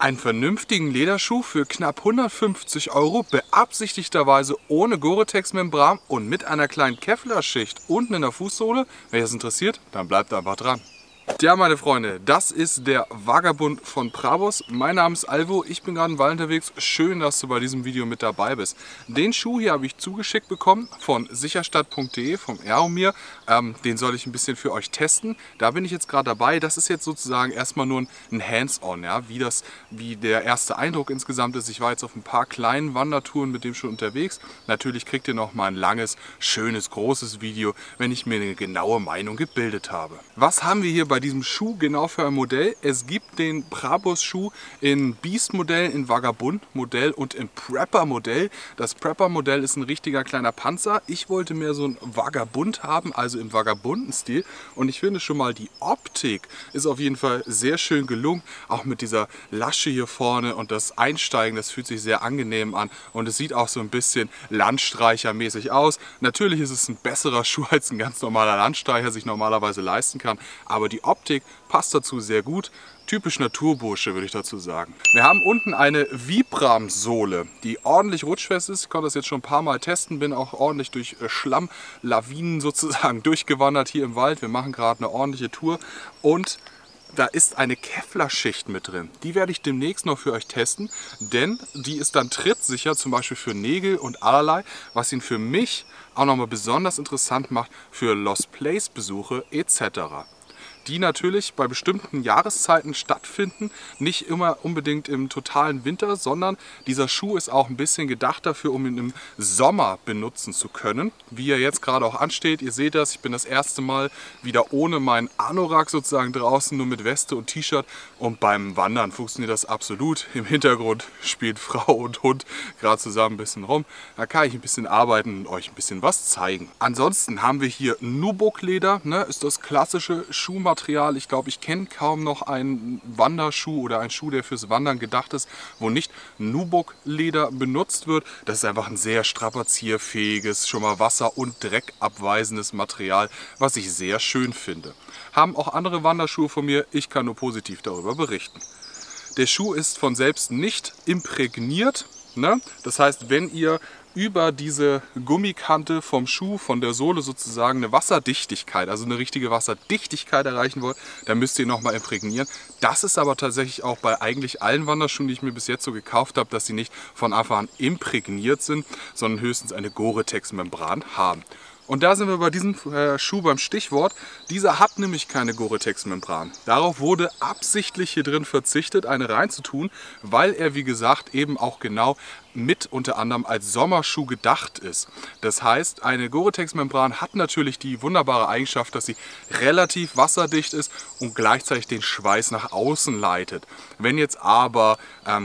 Einen vernünftigen Lederschuh für knapp 150 €, beabsichtigterweise ohne Gore-Tex-Membran und mit einer kleinen Kevlar-Schicht unten in der Fußsohle. Wenn euch das interessiert, dann bleibt einfach dran. Ja, meine Freunde, das ist der Vagabund von Prabos. Mein Name ist Alvo, ich bin gerade im Wald unterwegs. Schön, dass du bei diesem Video mit dabei bist. Den Schuh hier habe ich zugeschickt bekommen von Sicherstadt.de, vom Eromir. Den soll ich ein bisschen für euch testen. Da bin ich jetzt gerade dabei. Das ist jetzt sozusagen erstmal nur ein Hands-on, ja? Wie der erste Eindruck insgesamt ist. Ich war jetzt auf ein paar kleinen Wandertouren mit dem schon unterwegs. Natürlich kriegt ihr noch mal ein langes, schönes, großes Video, wenn ich mir eine genaue Meinung gebildet habe. Was haben wir hier bei diesem Schuh genau für ein Modell? Es gibt den Prabos Schuh in Beast-Modell, in Vagabund-Modell und im Prepper-Modell. Das Prepper-Modell ist ein richtiger kleiner Panzer. Ich wollte mehr so ein Vagabund haben, also im Vagabunden-Stil. Und ich finde schon mal, die Optik ist auf jeden Fall sehr schön gelungen. Auch mit dieser Lasche hier vorne und das Einsteigen, das fühlt sich sehr angenehm an. Und es sieht auch so ein bisschen Landstreichermäßig aus. Natürlich ist es ein besserer Schuh, als ein ganz normaler Landstreicher sich normalerweise leisten kann. Aber die Optik passt dazu sehr gut. Typisch Naturbursche, würde ich dazu sagen. Wir haben unten eine Vibram-Sohle, die ordentlich rutschfest ist. Ich konnte das jetzt schon ein paar Mal testen, bin auch ordentlich durch Schlamm, Lawinen sozusagen durchgewandert hier im Wald. Wir machen gerade eine ordentliche Tour und da ist eine Kevlar-Schicht mit drin. Die werde ich demnächst noch für euch testen, denn die ist dann trittsicher, zum Beispiel für Nägel und allerlei, was ihn für mich auch nochmal besonders interessant macht für Lost Place-Besuche etc., die natürlich bei bestimmten Jahreszeiten stattfinden. Nicht immer unbedingt im totalen Winter, sondern dieser Schuh ist auch ein bisschen gedacht dafür, um ihn im Sommer benutzen zu können, wie er jetzt gerade auch ansteht. Ihr seht das, ich bin das erste Mal wieder ohne meinen Anorak sozusagen draußen, nur mit Weste und T-Shirt. Und beim Wandern funktioniert das absolut. Im Hintergrund spielt Frau und Hund gerade zusammen ein bisschen rum. Da kann ich ein bisschen arbeiten und euch ein bisschen was zeigen. Ansonsten haben wir hier Nubuk-Leder, ne? Ist das klassische Schuhmaterial. Ich glaube, ich kenne kaum noch einen Wanderschuh oder einen Schuh, der fürs Wandern gedacht ist, wo nicht Nubuk-Leder benutzt wird. Das ist einfach ein sehr strapazierfähiges, schon mal Wasser- und Dreck abweisendes Material, was ich sehr schön finde. Haben auch andere Wanderschuhe von mir, ich kann nur positiv darüber berichten. Der Schuh ist von selbst nicht imprägniert, ne? Das heißt, wenn ihr über diese Gummikante vom Schuh, von der Sohle sozusagen eine Wasserdichtigkeit, also eine richtige Wasserdichtigkeit erreichen wollt, dann müsst ihr nochmal imprägnieren. Das ist aber tatsächlich auch bei eigentlich allen Wanderschuhen, die ich mir bis jetzt so gekauft habe, dass sie nicht von Anfang an imprägniert sind, sondern höchstens eine Gore-Tex-Membran haben. Und da sind wir bei diesem Schuh beim Stichwort. Dieser hat nämlich keine Gore-Tex-Membran. Darauf wurde absichtlich hier drin verzichtet, eine reinzutun, weil er, wie gesagt, eben auch genau mit unter anderem als Sommerschuh gedacht ist. Das heißt, eine Gore-Tex-Membran hat natürlich die wunderbare Eigenschaft, dass sie relativ wasserdicht ist und gleichzeitig den Schweiß nach außen leitet. Wenn jetzt aber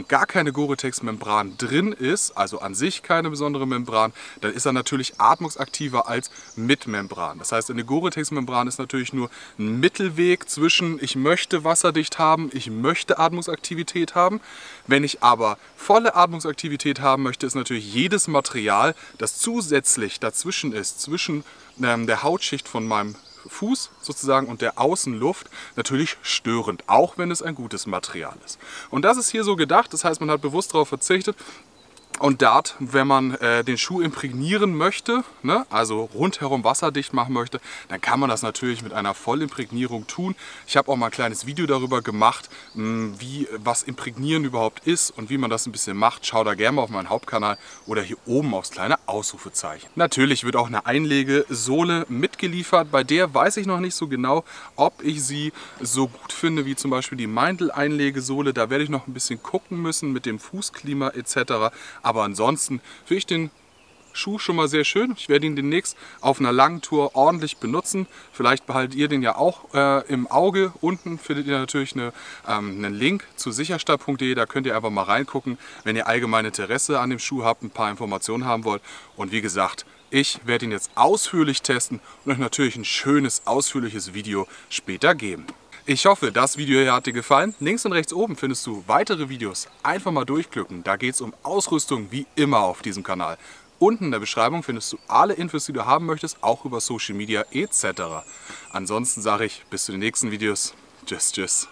gar keine Gore-Tex-Membran drin ist, also an sich keine besondere Membran, dann ist er natürlich atmungsaktiver als mit Membran. Das heißt, eine Gore-Tex-Membran ist natürlich nur ein Mittelweg zwischen ich möchte wasserdicht haben, ich möchte Atmungsaktivität haben. Wenn ich aber volle Atmungsaktivität haben möchte, ist natürlich jedes Material, das zusätzlich dazwischen ist, zwischen der Hautschicht von meinem Fuß sozusagen und der Außenluft, natürlich störend, auch wenn es ein gutes Material ist. Und das ist hier so gedacht, das heißt, man hat bewusst darauf verzichtet. Und dort, wenn man den Schuh imprägnieren möchte, ne, also rundherum wasserdicht machen möchte, dann kann man das natürlich mit einer Vollimpregnierung tun. Ich habe auch mal ein kleines Video darüber gemacht, was Imprägnieren überhaupt ist und wie man das ein bisschen macht. Schau da gerne mal auf meinen Hauptkanal oder hier oben aufs kleine Ausrufezeichen. Natürlich wird auch eine Einlegesohle mitgeliefert. Bei der weiß ich noch nicht so genau, ob ich sie so gut finde wie zum Beispiel die Meindl-Einlegesohle. Da werde ich noch ein bisschen gucken müssen mit dem Fußklima etc., aber ansonsten finde ich den Schuh schon mal sehr schön. Ich werde ihn demnächst auf einer langen Tour ordentlich benutzen. Vielleicht behaltet ihr den ja auch im Auge. Unten findet ihr natürlich einen Link zu sicherstadt.de. Da könnt ihr einfach mal reingucken, wenn ihr allgemein Interesse an dem Schuh habt, ein paar Informationen haben wollt. Und wie gesagt, ich werde ihn jetzt ausführlich testen und euch natürlich ein schönes, ausführliches Video später geben. Ich hoffe, das Video hier hat dir gefallen. Links und rechts oben findest du weitere Videos. Einfach mal durchklicken. Da geht es um Ausrüstung wie immer auf diesem Kanal. Unten in der Beschreibung findest du alle Infos, die du haben möchtest, auch über Social Media etc. Ansonsten sage ich bis zu den nächsten Videos. Tschüss, tschüss.